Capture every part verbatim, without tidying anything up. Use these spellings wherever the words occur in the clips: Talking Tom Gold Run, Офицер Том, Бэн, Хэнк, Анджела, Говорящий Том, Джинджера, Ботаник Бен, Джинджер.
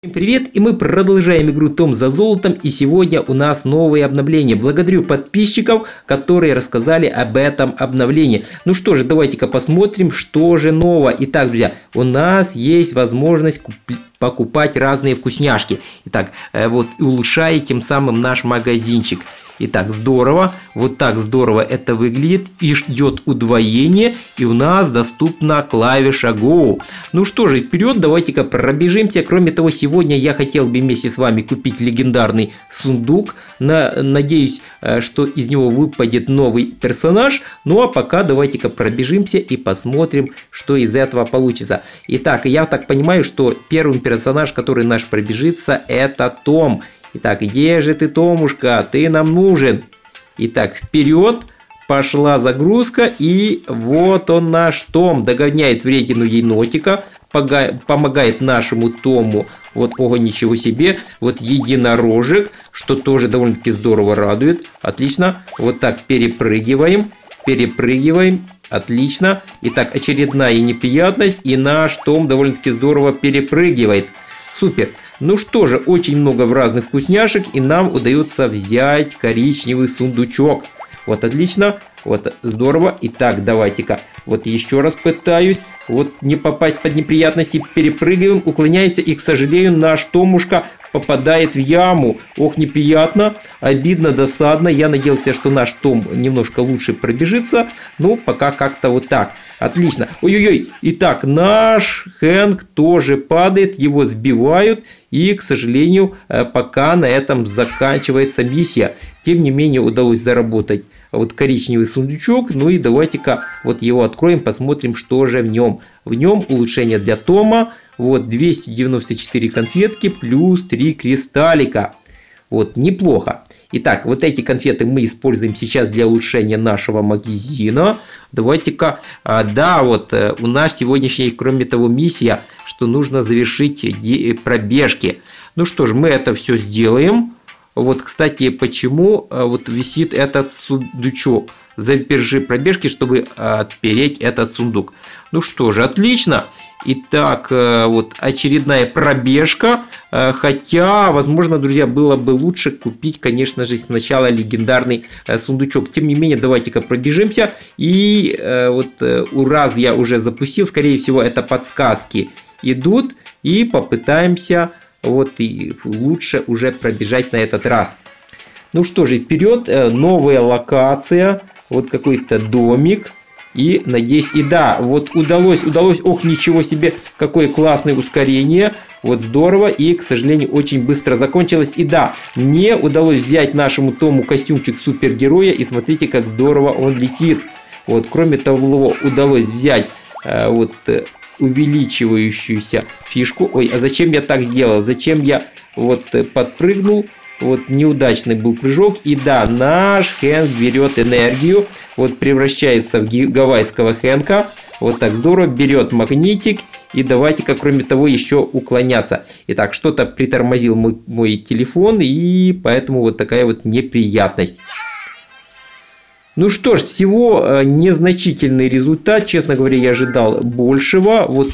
Всем привет, и мы продолжаем игру Том за золотом, и сегодня у нас новые обновления. Благодарю подписчиков, которые рассказали об этом обновлении. Ну что же, давайте-ка посмотрим, что же нового. Итак, друзья, у нас есть возможность купить, покупать разные вкусняшки. Итак, вот улучшая тем самым наш магазинчик. Итак, здорово, вот так здорово это выглядит, и идет удвоение, и у нас доступна клавиша Go. Ну что же, вперед, давайте-ка пробежимся. Кроме того, сегодня я хотел бы вместе с вами купить легендарный сундук. На, надеюсь, что из него выпадет новый персонаж. Ну а пока давайте-ка пробежимся и посмотрим, что из этого получится. Итак, я так понимаю, что первый персонаж, который наш пробежится, это Том. Итак, где же ты, Томушка? Ты нам нужен. Итак, вперед. Пошла загрузка. И вот он, наш Том. Догоняет вредину енотика. Помогает нашему Тому. Вот, ого, ничего себе. Вот единорожек, что тоже довольно-таки здорово радует. Отлично. Вот так перепрыгиваем. Перепрыгиваем. Отлично. Итак, очередная неприятность. И наш Том довольно-таки здорово перепрыгивает. Супер. Ну что же, очень много в разных вкусняшек, и нам удается взять коричневый сундучок. Вот отлично, вот здорово. Итак, давайте-ка, вот еще раз пытаюсь, вот не попасть под неприятности, перепрыгиваем, уклоняемся, и, к сожалению, наш Томушка попадает в яму. Ох, неприятно, обидно, досадно. Я надеялся, что наш Том немножко лучше пробежится, но пока как-то вот так. Отлично. Ой-ой-ой. Итак, наш Хэнк тоже падает, его сбивают. И, к сожалению, пока на этом заканчивается миссия. Тем не менее, удалось заработать вот коричневый сундучок. Ну и давайте-ка вот его откроем, посмотрим, что же в нем. В нем улучшение для Тома. Вот двести девяносто четыре конфетки плюс три кристаллика. Вот, неплохо. Итак, вот эти конфеты мы используем сейчас для улучшения нашего магазина. Давайте-ка, а, да, вот у нас сегодняшняя, кроме того, миссия, что нужно завершить пробежки. Ну что ж, мы это все сделаем. Вот, кстати, почему а, вот висит этот сундучок. Задержи пробежки, чтобы отпереть этот сундук. Ну что же, отлично. Итак, вот очередная пробежка. Хотя, возможно, друзья, было бы лучше купить, конечно же, сначала легендарный сундучок. Тем не менее, давайте-ка пробежимся. И вот раз я уже запустил, скорее всего, это подсказки идут. И попытаемся вот и лучше уже пробежать на этот раз. Ну что же, вперед. Новая локация. Вот какой-то домик. И, надеюсь, и да, вот удалось, удалось, ох, ничего себе, какое классное ускорение, вот здорово, и, к сожалению, очень быстро закончилось, и да, мне удалось взять нашему Тому костюмчик супергероя, и смотрите, как здорово он летит, вот, кроме того, удалось взять, э, вот, э, увеличивающуюся фишку, ой, а зачем я так сделал, зачем я, вот, э, подпрыгнул, вот неудачный был прыжок. И да, наш Хэнк берет энергию. Вот превращается в гавайского Хэнка. Вот так здорово. Берет магнитик. И давайте-ка, кроме того, еще уклоняться. Итак, что-то притормозил мой, мой телефон. И поэтому вот такая вот неприятность. Ну что ж, всего незначительный результат. Честно говоря, я ожидал большего. Вот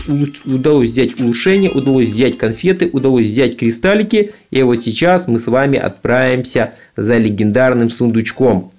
удалось взять улучшение, удалось взять конфеты, удалось взять кристаллики. И вот сейчас мы с вами отправимся за легендарным сундучком.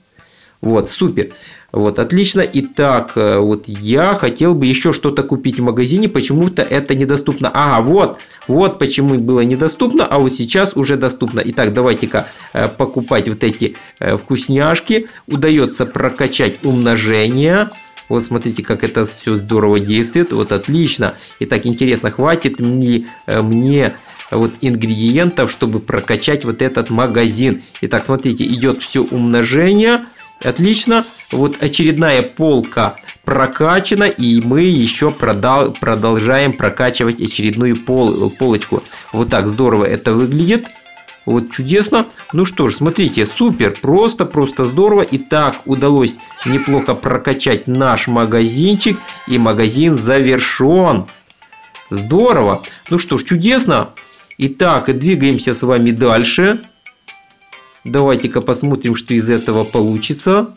Вот, супер. Вот, отлично. Итак, вот я хотел бы еще что-то купить в магазине. Почему-то это недоступно. Ага, вот. Вот почему было недоступно, а вот сейчас уже доступно. Итак, давайте-ка э, покупать вот эти э, вкусняшки. Удается прокачать умножение. Вот смотрите, как это все здорово действует. Вот отлично. Итак, интересно, хватит мне, э, мне вот ингредиентов, чтобы прокачать вот этот магазин. Итак, смотрите, идет все умножение. Отлично. Вот очередная полка прокачана, и мы еще продал, продолжаем прокачивать очередную пол, полочку. Вот так здорово это выглядит. Вот чудесно. Ну что ж, смотрите, супер, просто-просто здорово. Итак, удалось неплохо прокачать наш магазинчик, и магазин завершен. Здорово. Ну что ж, чудесно. Итак, двигаемся с вами дальше. Давайте-ка посмотрим, что из этого получится.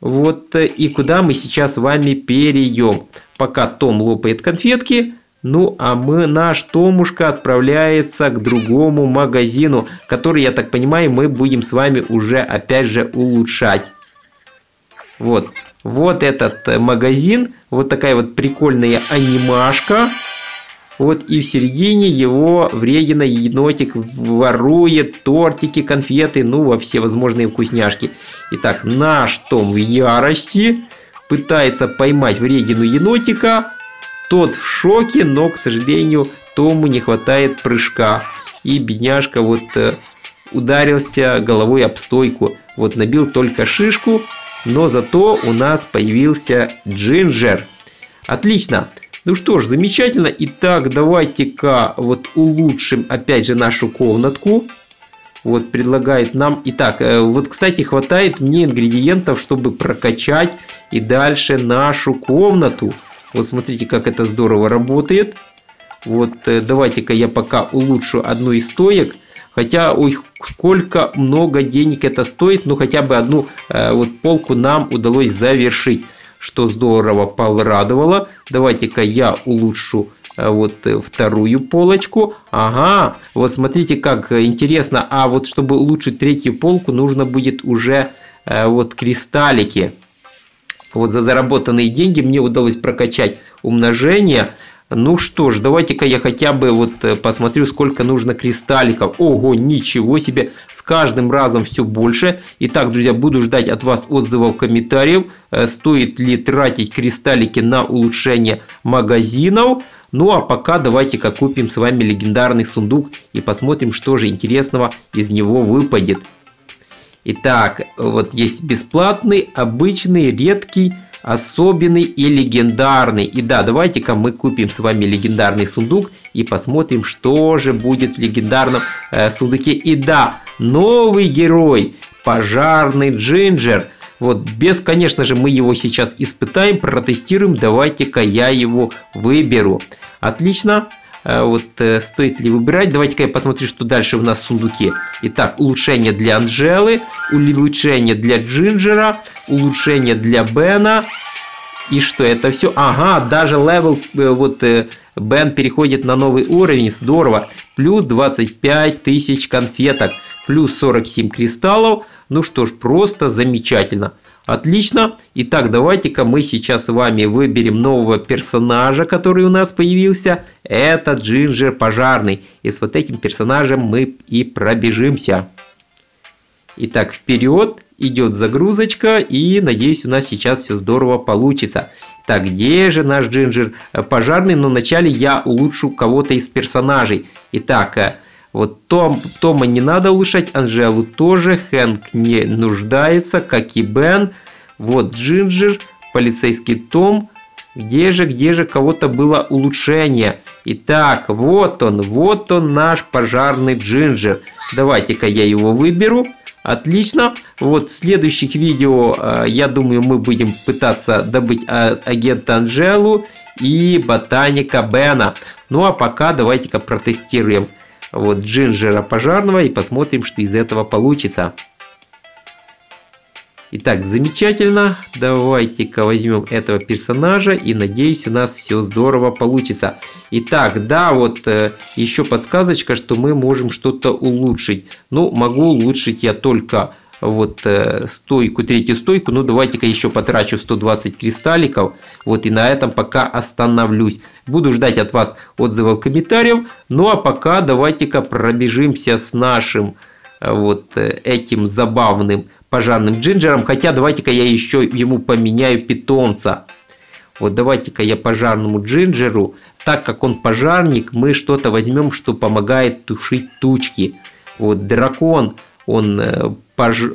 Вот и куда мы сейчас с вами перейдем. Пока Том лопает конфетки, Ну, а мы, наш Томушка отправляется к другому магазину, который, я так понимаю, мы будем с вами уже, опять же, улучшать. Вот. Вот этот магазин. Вот такая вот прикольная анимашка. Вот и в середине его вредина енотик ворует тортики, конфеты, ну, во все возможные вкусняшки. Итак, наш Том в ярости пытается поймать вредину енотика. Тот в шоке, но, к сожалению, Тому не хватает прыжка. И бедняжка вот э, ударился головой об стойку. Вот набил только шишку, но зато у нас появился Джинджер. Отлично. Ну что ж, замечательно. Итак, давайте-ка вот улучшим опять же нашу комнатку. Вот предлагает нам... Итак, э, вот, кстати, хватает мне ингредиентов, чтобы прокачать и дальше нашу комнату. Вот смотрите, как это здорово работает. Вот давайте-ка я пока улучшу одну из стоек. Хотя, ой, сколько много денег это стоит. Ну, хотя бы одну э, вот полку нам удалось завершить. Что здорово порадовало. Давайте-ка я улучшу э, вот вторую полочку. Ага, вот смотрите, как интересно. А вот чтобы улучшить третью полку, нужно будет уже э, вот кристаллики. Вот за заработанные деньги мне удалось прокачать умножение. Ну что ж, давайте-ка я хотя бы вот посмотрю, сколько нужно кристалликов. Ого, ничего себе! С каждым разом все больше. Итак, друзья, буду ждать от вас отзывов, комментариев. Стоит ли тратить кристаллики на улучшение магазинов? Ну а пока давайте-ка купим с вами легендарный сундук и посмотрим, что же интересного из него выпадет. Итак, вот есть бесплатный, обычный, редкий, особенный и легендарный. И да, давайте-ка мы купим с вами легендарный сундук и посмотрим, что же будет в легендарном э, сундуке. И да, новый герой, пожарный Джинджер. Вот без, конечно же, мы его сейчас испытаем, протестируем. Давайте-ка я его выберу. Отлично. Вот э, стоит ли выбирать. Давайте-ка я посмотрю, что дальше у нас в сундуке. Итак, улучшение для Анджелы, улучшение для Джинджера, улучшение для Бена. И что это все? Ага, даже левел, э, вот э, Бен переходит на новый уровень. Здорово. Плюс двадцать пять тысяч конфеток, плюс сорок семь кристаллов. Ну что ж, просто замечательно. Отлично. Итак, давайте-ка мы сейчас с вами выберем нового персонажа, который у нас появился. Это Джинджер Пожарный. И с вот этим персонажем мы и пробежимся. Итак, вперед. Идет загрузочка. И, надеюсь, у нас сейчас все здорово получится. Так, где же наш Джинджер Пожарный? Но вначале я улучшу кого-то из персонажей. Итак, вот Том, Тома не надо улучшать, Анджелу тоже, Хэнк не нуждается, как и Бен. Вот Джинджер, полицейский Том. Где же, где же кого-то было улучшение? Итак, вот он, вот он наш пожарный Джинджер. Давайте-ка я его выберу. Отлично. Вот в следующих видео, я думаю, мы будем пытаться добыть агента Анджелу и ботаника Бена. Ну а пока давайте-ка протестируем вот Джинджера Пожарного и посмотрим, что из этого получится. Итак, замечательно. Давайте-ка возьмем этого персонажа и, надеюсь, у нас все здорово получится. Итак, да, вот э, еще подсказочка, что мы можем что-то улучшить. Ну, могу улучшить я только вот э, стойку, третью стойку. Ну, давайте-ка еще потрачу сто двадцать кристалликов. Вот и на этом пока остановлюсь. Буду ждать от вас отзывов, комментариев. Ну, а пока давайте-ка пробежимся с нашим э, вот э, этим забавным пожарным Джинджером. Хотя давайте-ка я еще ему поменяю питомца. Вот давайте-ка я пожарному Джинджеру, так как он пожарник, мы что-то возьмем, что помогает тушить тучки. Вот дракон. Он,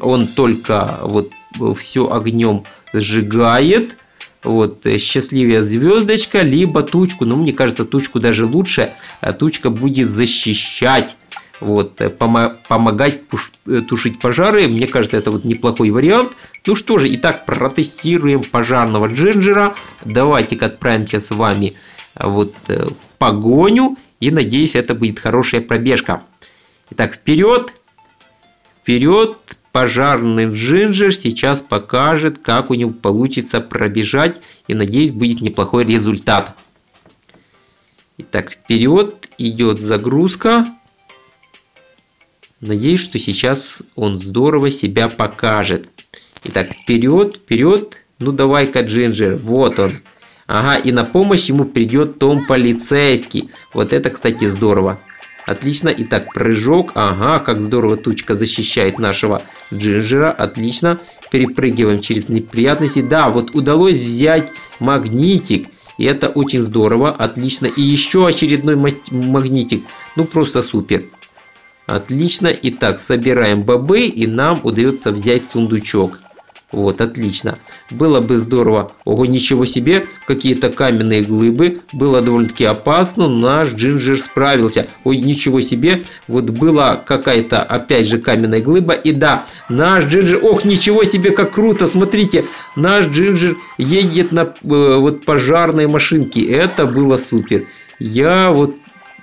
он только вот все огнем сжигает. Вот, счастливая звездочка, либо тучку. Но, ну, мне кажется, тучку даже лучше. Тучка будет защищать. Вот, пом помогать тушить пожары. Мне кажется, это вот неплохой вариант. Ну что же, итак, протестируем пожарного Джинджера. Давайте-ка отправимся с вами вот в погоню. И, надеюсь, это будет хорошая пробежка. Итак, вперед! Вперед, пожарный Джинджер сейчас покажет, как у него получится пробежать. И, надеюсь, будет неплохой результат. Итак, вперед идет загрузка. Надеюсь, что сейчас он здорово себя покажет. Итак, вперед, вперед. Ну давай-ка, Джинджер, вот он. Ага, и на помощь ему придет Том полицейский. Вот это, кстати, здорово. Отлично. Итак, прыжок. Ага, как здорово тучка защищает нашего Джинджера. Отлично. Перепрыгиваем через неприятности. Да, вот удалось взять магнитик. И это очень здорово. Отлично. И еще очередной магнитик. Ну, просто супер. Отлично. Итак, собираем бобы, и нам удается взять сундучок. Вот, отлично. Было бы здорово. Ого, ничего себе. Какие-то каменные глыбы. Было довольно-таки опасно. Наш Джинджер справился. Ой, ничего себе. Вот была какая-то, опять же, каменная глыба. И да, наш Джинджер... Ох, ничего себе, как круто. Смотрите, наш Джинджер едет на э, вот пожарной машинке. Это было супер. Я вот...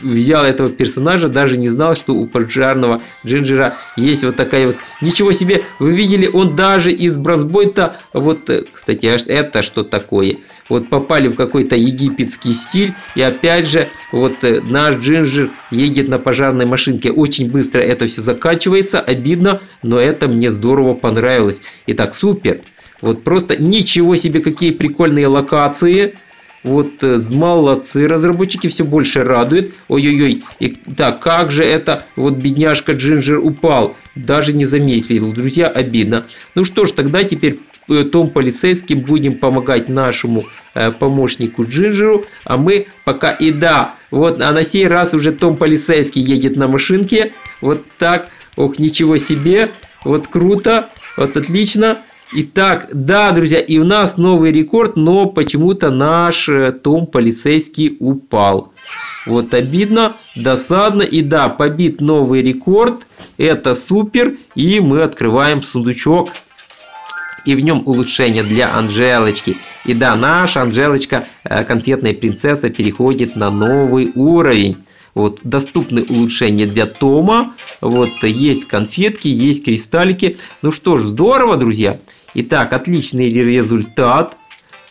взял этого персонажа, даже не знал, что у пожарного Джинджера есть вот такая вот... Ничего себе! Вы видели, он даже из бразбойта... Вот, кстати, это что такое? Вот попали в какой-то египетский стиль. И опять же, вот наш Джинджер едет на пожарной машинке. Очень быстро это все закачивается. Обидно, но это мне здорово понравилось. Итак, супер! Вот просто ничего себе, какие прикольные локации! Вот, молодцы, разработчики, все больше радуют. Ой-ой-ой, да, как же это, вот бедняжка Джинджер упал. Даже не заметил, друзья, обидно. Ну что ж, тогда теперь э, Том полицейским будем помогать нашему э, помощнику Джинджеру. А мы пока и да, вот, а на сей раз уже Том полицейский едет на машинке. Вот так, ох, ничего себе, вот круто, вот отлично. Итак, да, друзья, и у нас новый рекорд, но почему-то наш Том полицейский упал. Вот обидно, досадно, и да, побит новый рекорд, это супер, и мы открываем сундучок. И в нем улучшение для Анджелочки. И да, наша Анджелочка, конфетная принцесса, переходит на новый уровень. Вот, доступны улучшения для Тома. Вот, есть конфетки, есть кристаллики. Ну что ж, здорово, друзья. Итак, отличный результат.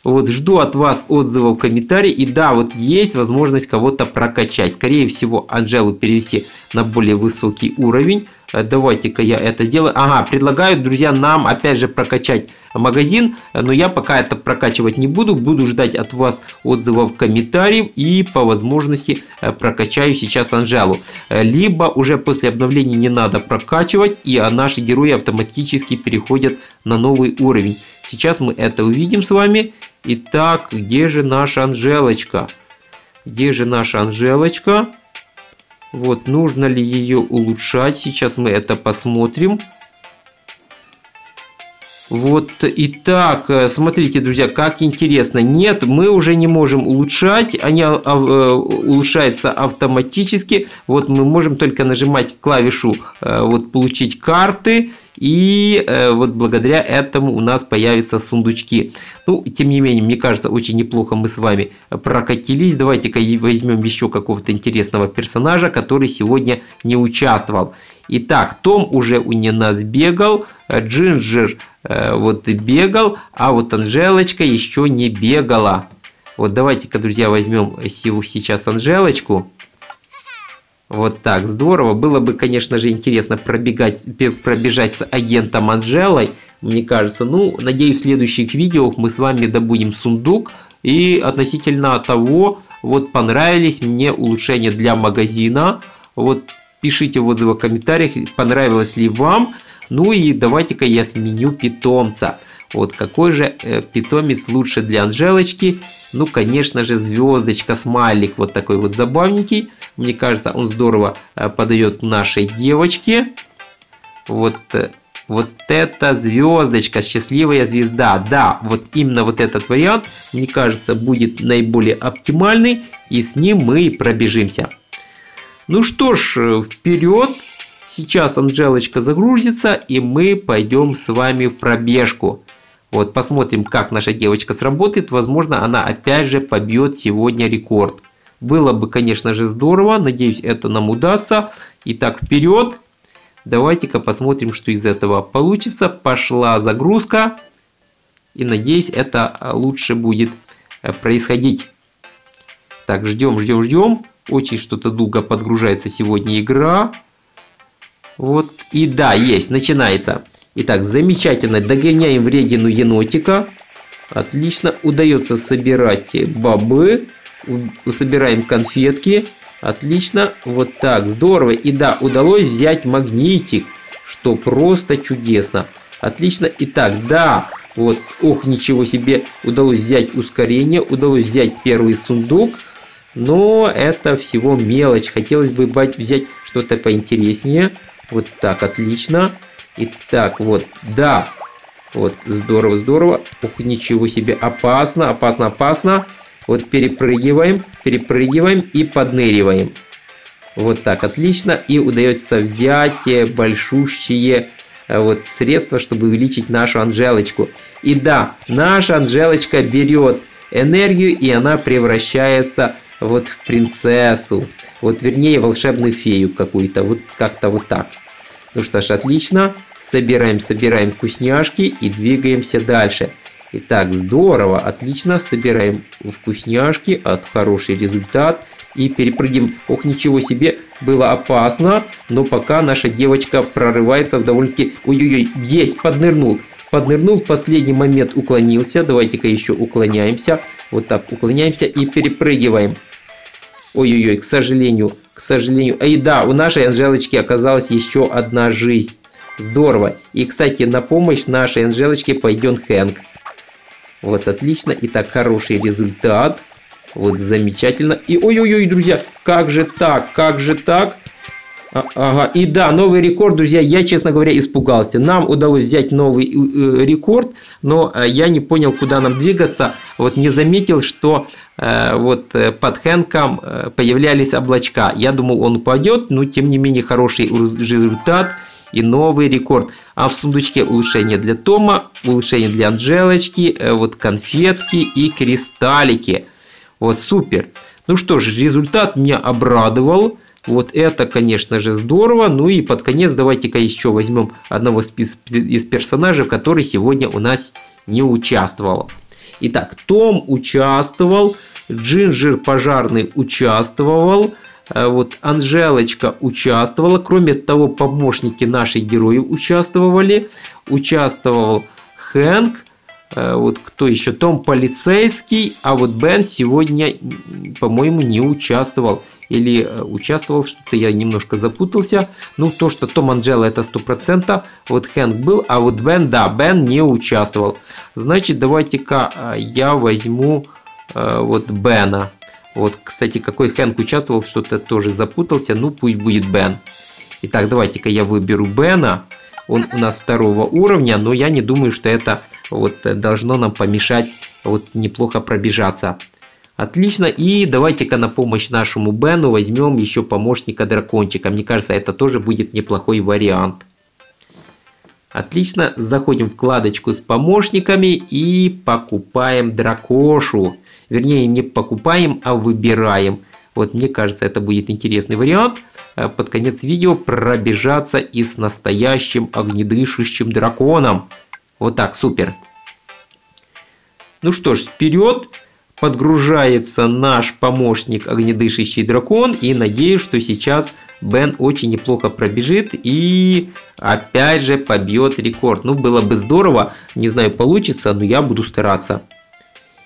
Вот, жду от вас отзывов, комментариев. И да, вот есть возможность кого-то прокачать. Скорее всего, Анджелу перевести на более высокий уровень. Давайте-ка я это сделаю. Ага, предлагают, друзья, нам опять же прокачать магазин. Но я пока это прокачивать не буду. Буду ждать от вас отзывов, комментариев. И по возможности прокачаю сейчас Анджелу. Либо уже после обновления не надо прокачивать. И наши герои автоматически переходят на новый уровень. Сейчас мы это увидим с вами. Итак, где же наша Анджелочка? Где же наша Анджелочка? Вот, нужно ли ее улучшать? Сейчас мы это посмотрим. Вот, итак, смотрите, друзья, как интересно. Нет, мы уже не можем улучшать. Они улучшаются автоматически. Вот мы можем только нажимать клавишу вот, «Получить карты». И э, вот благодаря этому у нас появятся сундучки. Ну, тем не менее, мне кажется, очень неплохо мы с вами прокатились. Давайте-ка возьмем еще какого-то интересного персонажа, который сегодня не участвовал. Итак, Том уже у нас бегал, Джинджер э, вот бегал, а вот Анджелочка еще не бегала. Вот давайте-ка, друзья, возьмем сейчас Анджелочку. Вот так, здорово. Было бы, конечно же, интересно пробегать, пробежать с агентом Анджелой, мне кажется. Ну, надеюсь, в следующих видео мы с вами добудем сундук. И относительно того, вот понравились мне улучшения для магазина. Вот пишите в отзывах, комментариях, понравилось ли вам. Ну и давайте-ка я сменю питомца. Вот какой же э, питомец лучше для Анджелочки? Ну, конечно же, звездочка, смайлик вот такой вот забавненький. Мне кажется, он здорово э, подает нашей девочке. Вот, э, вот эта звездочка, счастливая звезда. Да, вот именно вот этот вариант, мне кажется, будет наиболее оптимальный. И с ним мы пробежимся. Ну что ж, вперед. Сейчас Анджелочка загрузится, и мы пойдем с вами в пробежку. Вот, посмотрим, как наша девочка сработает. Возможно, она опять же побьет сегодня рекорд. Было бы, конечно же, здорово. Надеюсь, это нам удастся. Итак, вперед. Давайте-ка посмотрим, что из этого получится. Пошла загрузка. И, надеюсь, это лучше будет происходить. Так, ждем, ждем, ждем. Очень что-то долго подгружается сегодня игра. Вот, и да, есть, начинается. Итак, замечательно, догоняем вредину енотика. Отлично, удается собирать бобы. Собираем конфетки. Отлично, вот так, здорово. И да, удалось взять магнитик, что просто чудесно. Отлично, итак, да, вот, ох, ничего себе, удалось взять ускорение, удалось взять первый сундук. Но это всего мелочь, хотелось бы взять что-то поинтереснее. Вот так, отлично. Итак, вот, да. Вот, здорово, здорово. Ух, ничего себе, опасно, опасно, опасно. Вот, перепрыгиваем, перепрыгиваем и подныриваем. Вот так, отлично. И удается взять большущие вот средства, чтобы увеличить нашу Анжелочку. И да, наша Анжелочка берет энергию, и она превращается вот в принцессу. Вот, вернее, волшебную фею какую-то. Вот как-то вот так. Ну что ж, отлично. Собираем, собираем вкусняшки и двигаемся дальше. Итак, здорово, отлично. Собираем вкусняшки. От хороший результат. И перепрыгиваем. Ох, ничего себе. Было опасно. Но пока наша девочка прорывается в довольно-таки... Ой-ой-ой, есть, поднырнул. Поднырнул, в последний момент уклонился. Давайте-ка еще уклоняемся. Вот так уклоняемся и перепрыгиваем. Ой-ой-ой, к сожалению, к сожалению. Ай да, у нашей Анжелочки оказалась еще одна жизнь. Здорово. И, кстати, на помощь нашей Анжелочке пойдет Хэнк. Вот, отлично. Итак, хороший результат. Вот, замечательно. И ой-ой-ой, друзья, как же так, как же так? А, ага, и да, новый рекорд, друзья, я, честно говоря, испугался. Нам удалось взять новый э, рекорд, но э, я не понял, куда нам двигаться. Вот не заметил, что э, вот э, под Хэнком э, появлялись облачка. Я думал, он упадет, но тем не менее хороший результат и новый рекорд. А в сундучке улучшение для Тома, улучшение для Анжелочки, э, вот конфетки и кристаллики. Вот, супер. Ну что ж, результат меня обрадовал. Вот это, конечно же, здорово. Ну и под конец давайте-ка еще возьмем одного из персонажей, который сегодня у нас не участвовал. Итак, Том участвовал, Джинджер пожарный участвовал, вот Анжелочка участвовала. Кроме того, помощники наших героев участвовали. Участвовал Хэнк. Вот кто еще? Том полицейский. А вот Бен сегодня, по-моему, не участвовал. Или участвовал, что-то я немножко запутался. Ну, то, что Том, Анджела, это сто процентов. Вот Хэнк был, а вот Бен, да, Бен не участвовал. Значит, давайте-ка я возьму э, вот Бена. Вот, кстати, какой Хэнк участвовал, что-то тоже запутался. Ну, пусть будет Бен. Итак, давайте-ка я выберу Бена. Он у нас второго уровня, но я не думаю, что это вот должно нам помешать вот неплохо пробежаться. Отлично, и давайте-ка на помощь нашему Бену возьмем еще помощника дракончика. Мне кажется, это тоже будет неплохой вариант. Отлично, заходим в вкладочку с помощниками и покупаем дракошу. Вернее, не покупаем, а выбираем. Вот, мне кажется, это будет интересный вариант. Под конец видео пробежаться и с настоящим огнедышащим драконом. Вот так, супер. Ну что ж, вперед! Подгружается наш помощник огнедышащий дракон, и надеюсь, что сейчас Бен очень неплохо пробежит и опять же побьет рекорд. Ну, было бы здорово, не знаю, получится, но я буду стараться.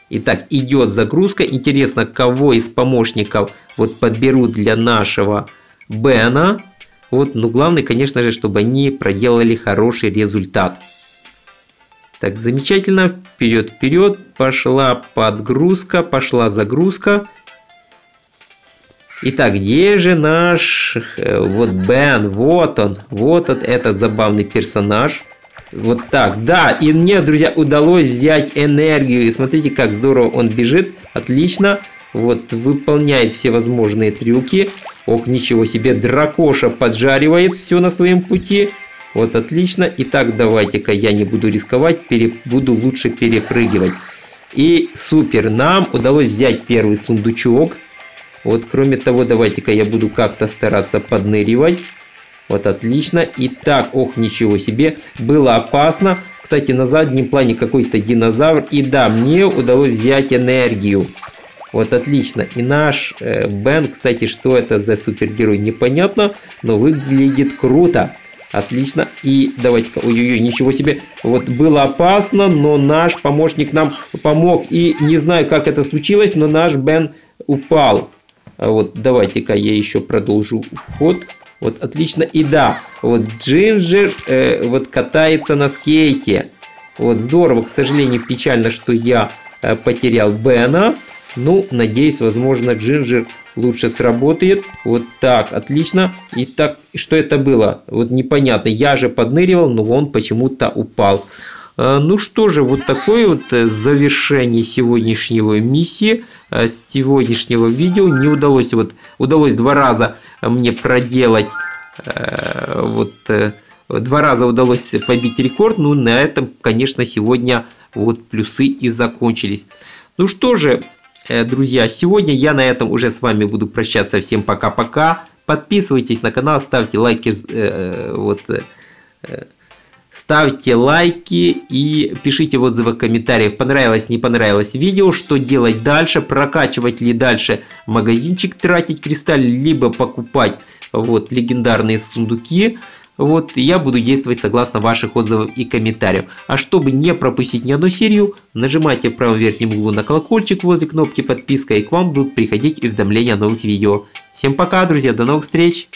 Итак, идет загрузка. Интересно, кого из помощников вот подберут для нашего Бена. Вот, ну, главное, конечно же, чтобы они проделали хороший результат. Так, замечательно. Вперед, вперед. Пошла подгрузка, пошла загрузка. Итак, где же наш... Вот Бен, вот он. Вот он, этот забавный персонаж. Вот так, да. И мне, друзья, удалось взять энергию. И смотрите, как здорово он бежит. Отлично. Вот, выполняет всевозможные трюки. Ох, ничего себе, дракоша поджаривает все на своем пути. Вот, отлично. Итак, давайте-ка я не буду рисковать, пере... буду лучше перепрыгивать. И супер, нам удалось взять первый сундучок. Вот, кроме того, давайте-ка я буду как-то стараться подныривать. Вот, отлично. Итак, ох, ничего себе, было опасно. Кстати, на заднем плане какой-то динозавр. И да, мне удалось взять энергию. Вот, отлично. И наш э, Бен, кстати, что это за супергерой, непонятно, но выглядит круто. Отлично. И давайте-ка, ой-ой-ой, ничего себе. Вот было опасно, но наш помощник нам помог. И не знаю, как это случилось, но наш Бен упал. Вот, давайте-ка я еще продолжу ход. Вот, отлично. И да, вот Джинджер э, вот катается на скейте. Вот, здорово. К сожалению, печально, что я э, потерял Бена. Ну, надеюсь, возможно, Джинджер лучше сработает. Вот так, отлично. Итак, что это было? Вот непонятно. Я же подныривал, но он почему-то упал. Ну что же, вот такое вот завершение сегодняшнего миссии, сегодняшнего видео. Не удалось, вот, удалось два раза мне проделать, вот, два раза удалось побить рекорд. Ну, на этом, конечно, сегодня вот плюсы и закончились. Ну что же, друзья, сегодня я на этом уже с вами буду прощаться. Всем пока-пока. Подписывайтесь на канал, ставьте лайки, э, вот, э, ставьте лайки и пишите отзывы в комментариях, понравилось, не понравилось видео, что делать дальше, прокачивать ли дальше магазинчик, тратить кристаллы, либо покупать вот легендарные сундуки. Вот, я буду действовать согласно ваших отзывов и комментариев. А чтобы не пропустить ни одну серию, нажимайте в правом верхнем углу на колокольчик возле кнопки подписка, и к вам будут приходить уведомления о новых видео. Всем пока, друзья, до новых встреч!